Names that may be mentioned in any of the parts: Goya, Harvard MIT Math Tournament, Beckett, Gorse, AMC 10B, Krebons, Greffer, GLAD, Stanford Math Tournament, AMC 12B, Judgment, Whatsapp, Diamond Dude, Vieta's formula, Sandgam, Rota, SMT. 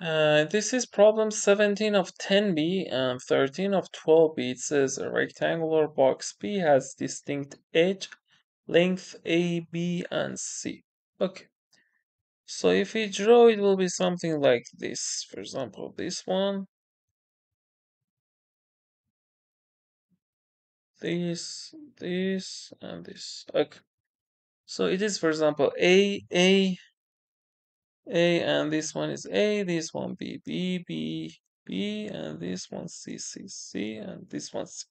This is problem 17 of 10b and 13 of 12b. It says a rectangular box B has distinct edge, length A, B, and C. Okay, so if we draw, it will be something like this. For example, this one, this, and this. Okay, so it is, for example, A, and this one is A, this one B, B, B, B, and this one C, C, C, and this one C.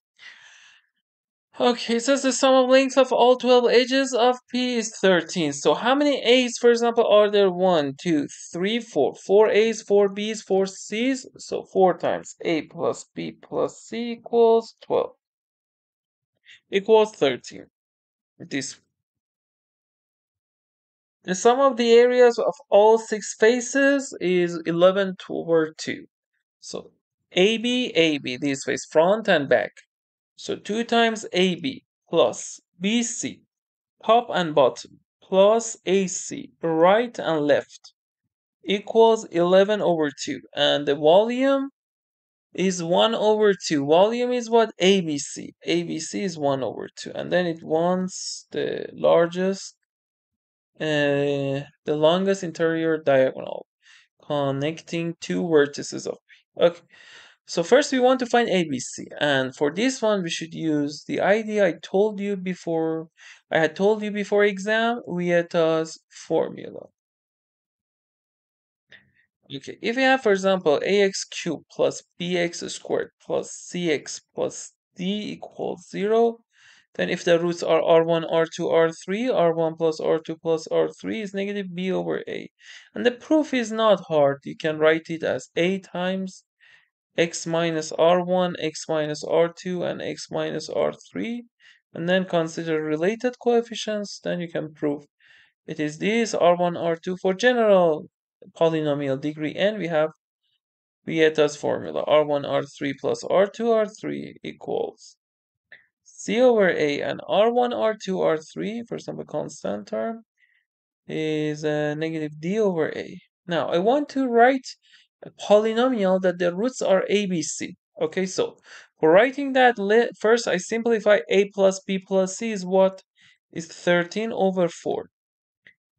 Okay, it says the sum of lengths of all 12 edges of P is 13. So how many A's, for example, are there? 1, 2, 3, 4. 4 A's, 4 B's, 4 C's. So 4 times A plus B plus C equals 12. Equals 13. This one. The sum of the areas of all 6 faces is 11 over 2. So AB, AB, this face front and back. So 2 times AB plus BC, top and bottom, plus AC, right and left, equals 11 over 2. And the volume is 1 over 2. Volume is what? ABC. ABC is 1 over 2. And then it wants the largest, the longest interior diagonal connecting 2 vertices of P. Okay, so first we want to find ABC, and for this one we should use the idea I had told you before exam, Vieta's formula. Okay, if we have, for example, ax cubed plus bx squared plus cx plus d equals 0, then if the roots are R1, R2, R3, R1 plus R2 plus R3 is negative B over A. And the proof is not hard. You can write it as A times X minus R1, X minus R2, and X minus R3. And then consider related coefficients. Then you can prove it is this R1, R2. For general polynomial degree n, we have Vieta's formula. R1, R3 plus R2, R3 equals C over A, and R1, R2, R3, for example, constant term, is negative D over A. Now, I want to write a polynomial that the roots are ABC. Okay, so for writing that, first I simplify. A plus B plus C is what? Is 13 over 4.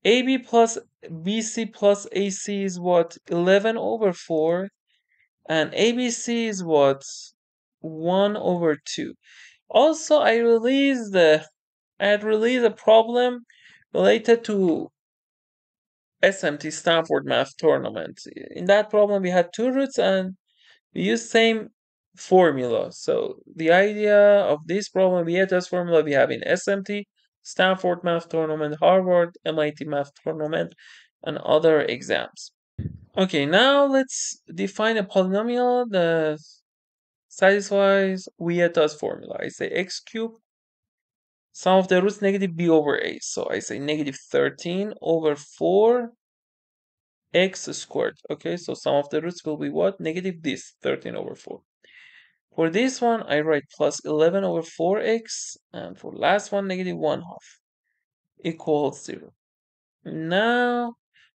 AB plus BC plus AC is what? 11 over 4. And ABC is what? 1 over 2. Also, I had released a problem related to SMT, Stanford Math Tournament. In that problem, we had 2 roots and we used same formula. So the idea of this problem, Vieta's formula, we have in SMT, Stanford Math Tournament, Harvard, MIT Math Tournament, and other exams. Okay, now let's define a polynomial that satisfies Vieta's formula. I say x cubed, sum of the roots negative b over a. So I say negative 13 over 4 x squared. Okay, so sum of the roots will be what? Negative this, 13 over 4. For this one, I write plus 11 over 4x. And for last one, negative 1/2 equals 0. Now,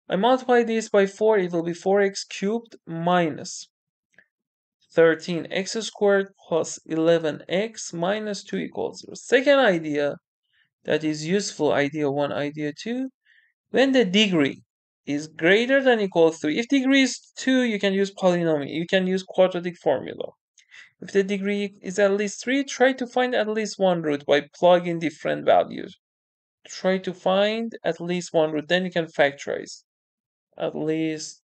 I multiply this by 4. It will be 4x cubed minus 13x squared plus 11x minus 2 equals 0. Second idea that is useful, idea 1, idea 2, when the degree is greater than or equal to 3. If degree is 2, you can use polynomial, you can use quadratic formula. If the degree is at least 3, try to find at least one root by plugging different values. Try to find at least one root, then you can factorize at least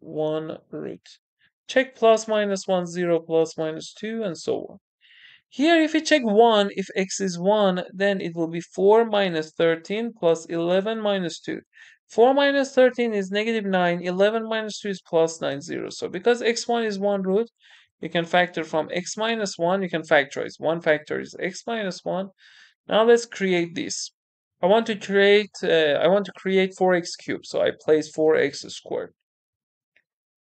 one root. Check plus minus 1, 0, plus minus 2, and so on. Here, if we check 1, if x is 1, then it will be 4 minus 13 plus 11 minus 2. 4 minus 13 is negative 9, 11 minus 2 is plus 9, 0. So because x1 is 1 root, you can factor from x minus 1, you can factorize. 1 factor is x minus 1. Now let's create this. I want to create 4x cubed, so I place 4x squared.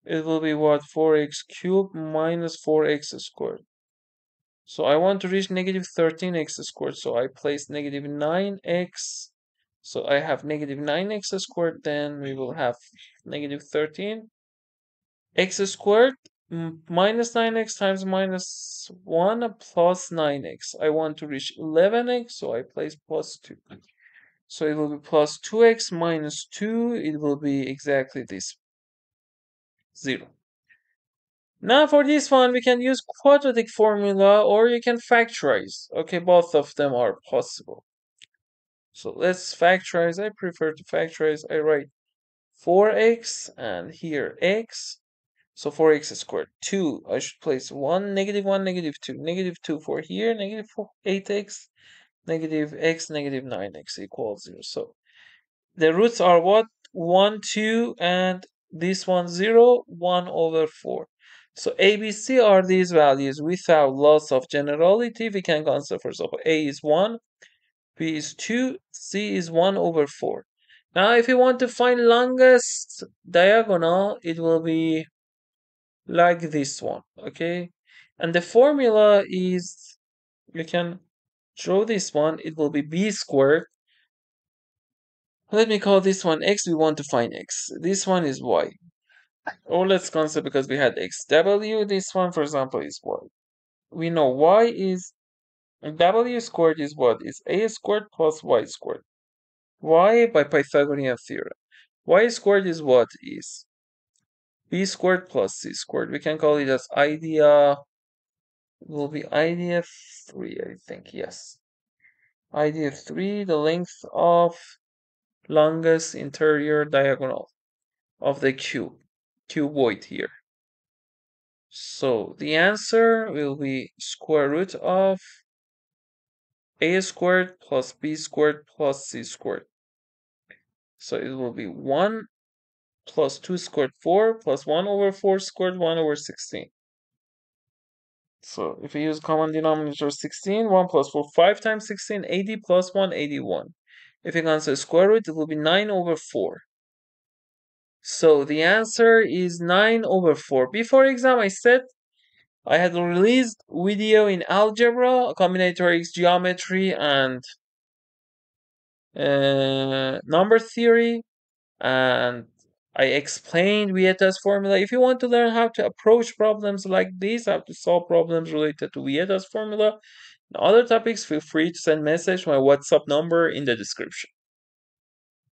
It will be what? 4x cubed minus 4x squared. So I want to reach negative 13x squared. So I place negative 9x. So I have negative 9x squared. Then we will have negative 13 X squared minus 9x times minus 1 plus 9x. I want to reach 11x, so I place plus 2. So it will be plus 2x minus 2. It will be exactly this, 0. Now for this one, we can use quadratic formula or you can factorize. Okay, both of them are possible. So let's factorize. I prefer to factorize. I write 4x and here x. So 4x squared. 2, I should place 1, negative 2. Negative 2 for here, negative 4, 8x, negative x, negative 9x equals 0. So the roots are what? 1, 2, and this one 0, 1 over 4. So A, B, C are these values without lots of generality. We can consider, for example, A is 1, B is 2, C is 1 over 4. Now, if you want to find longest diagonal, it will be like this one, okay? And the formula is, you can draw this one, it will be B squared. Let me call this one X, we want to find X. This one is Y. Or let's consider, because we had X, W, this one, for example, is Y. We know Y is, W squared is what? Is A squared plus Y squared. Y by Pythagorean theorem. Y squared is what? Is B squared plus C squared. We can call it as idea, it will be idea 3, I think, yes. Idea 3, the length of longest interior diagonal of the cube. Cuboid here. So the answer will be square root of a squared plus b squared plus c squared. So it will be 1 plus 2 squared 4 plus 1 over 4 squared 1 over 16. So if we use common denominator 16, 1 plus 4, 5 times 16, 80 plus 1, 81. If you consider square root, it will be 9 over 4. So the answer is 9 over 4. Before exam, I said I had released video in algebra, combinatorics, geometry, and number theory. And I explained Vieta's formula. If you want to learn how to approach problems like these, how to solve problems related to Vieta's formula, and other topics, feel free to send a message to my WhatsApp number in the description.